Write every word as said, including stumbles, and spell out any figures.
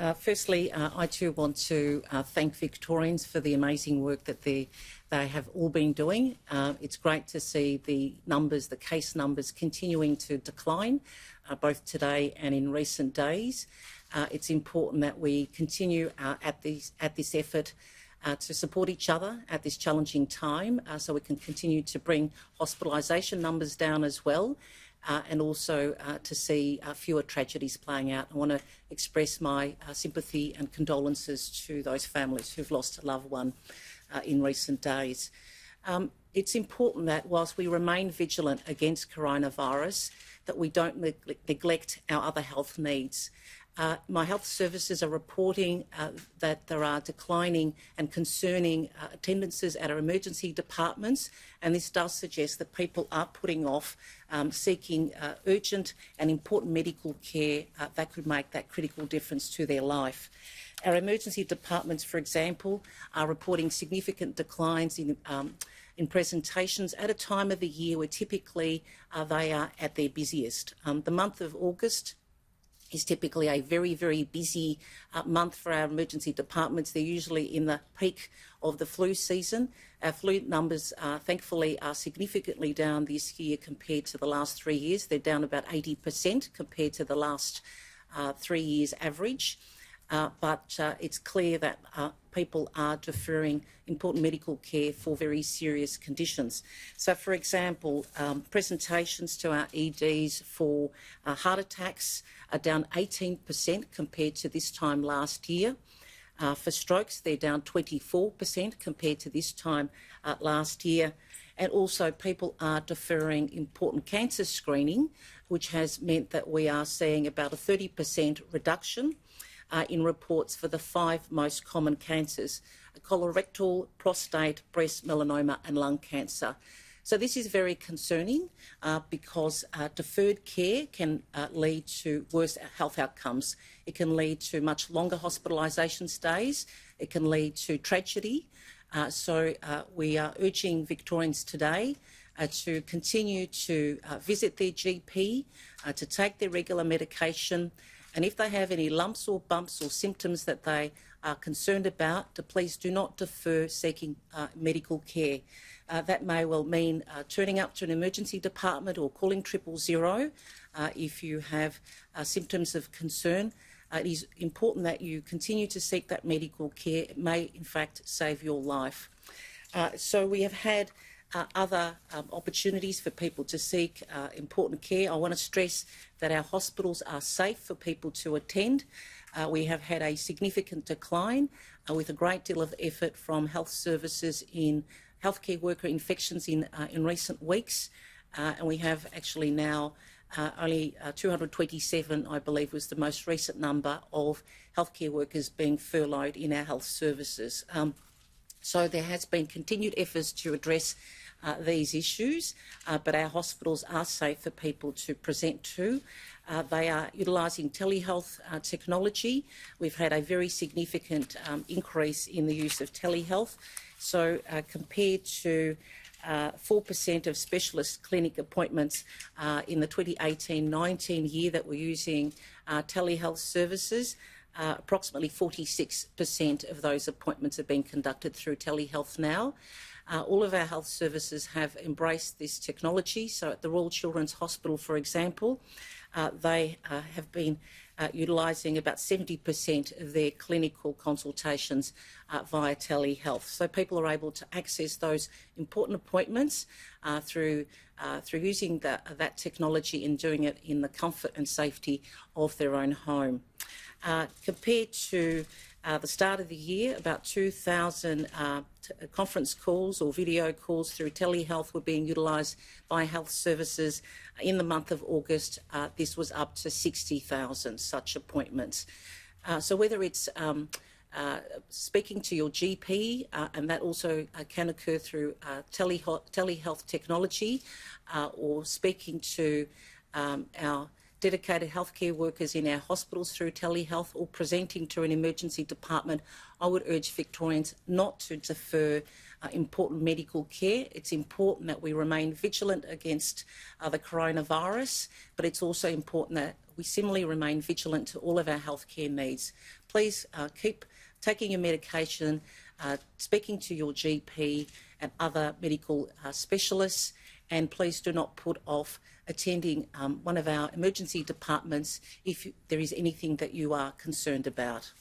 Uh, firstly, uh, I too want to uh, thank Victorians for the amazing work that they, they have all been doing. Uh, it's great to see the numbers, the case numbers, continuing to decline, uh, both today and in recent days. Uh, it's important that we continue uh, at, these, at this effort uh, to support each other at this challenging time, uh, so we can continue to bring hospitalisation numbers down as well. Uh, and also uh, to see uh, fewer tragedies playing out. I want to express my uh, sympathy and condolences to those families who've lost a loved one uh, in recent days. Um, it's important that whilst we remain vigilant against coronavirus, that we don't neg neglect our other health needs. Uh, my health services are reporting uh, that there are declining and concerning uh, attendances at our emergency departments, and this does suggest that people are putting off um, seeking uh, urgent and important medical care uh, that could make that critical difference to their life. Our emergency departments, for example, are reporting significant declines in um, in presentations at a time of the year where typically uh, they are at their busiest. Um, the month of August is typically a very, very busy uh, month for our emergency departments. They're usually in the peak of the flu season. Our flu numbers, uh, thankfully, are significantly down this year compared to the last three years. They're down about eighty percent compared to the last uh, three years average. Uh, but uh, it's clear that uh, people are deferring important medical care for very serious conditions. So, for example, um, presentations to our E Ds for uh, heart attacks are down eighteen percent compared to this time last year. Uh, for strokes, they're down twenty-four percent compared to this time uh, last year. And also, people are deferring important cancer screening, which has meant that we are seeing about a thirty percent reduction Uh, in reports for the five most common cancers: colorectal, prostate, breast, melanoma and lung cancer. So this is very concerning uh, because uh, deferred care can uh, lead to worse health outcomes. It can lead to much longer hospitalisation stays. It can lead to tragedy. Uh, so uh, we are urging Victorians today Uh, to continue to uh, visit their G P, uh, to take their regular medication, and if they have any lumps or bumps or symptoms that they are concerned about, to please do not defer seeking uh, medical care. Uh, that may well mean uh, turning up to an emergency department or calling triple zero uh, if you have uh, symptoms of concern. Uh, it is important that you continue to seek that medical care. It may, in fact, save your life. Uh, so we have had Uh, other um, opportunities for people to seek uh, important care. I want to stress that our hospitals are safe for people to attend. Uh, we have had a significant decline uh, with a great deal of effort from health services in healthcare worker infections in, uh, in recent weeks. Uh, and we have actually now uh, only uh, two hundred twenty-seven, I believe, was the most recent number of healthcare workers being furloughed in our health services. Um, So there has been continued efforts to address uh, these issues, uh, but our hospitals are safe for people to present to. Uh, they are utilising telehealth uh, technology. We've had a very significant um, increase in the use of telehealth. So uh, compared to Uh, four percent of specialist clinic appointments uh, in the twenty eighteen nineteen year that were using uh, telehealth services, uh, approximately forty-six percent of those appointments are being conducted through telehealth now. Uh, all of our health services have embraced this technology. So at the Royal Children's Hospital, for example, uh, they uh, have been uh, utilising about seventy percent of their clinical consultations uh, via telehealth. So people are able to access those important appointments uh, through, uh, through using the, that technology and doing it in the comfort and safety of their own home. Uh, compared to uh, the start of the year, about two thousand uh, conference calls or video calls through telehealth were being utilised by health services. In the month of August, uh, this was up to sixty thousand such appointments. Uh, so whether it's um, uh, speaking to your G P, uh, and that also uh, can occur through uh, tele telehealth technology, uh, or speaking to um, our dedicated healthcare workers in our hospitals through telehealth, or presenting to an emergency department, I would urge Victorians not to defer uh, important medical care. It's important that we remain vigilant against uh, the coronavirus, but it's also important that We similarly remain vigilant to all of our healthcare needs. Please uh, keep taking your medication, uh, speaking to your G P and other medical uh, specialists, and please do not put off attending um, one of our emergency departments if there is anything that you are concerned about.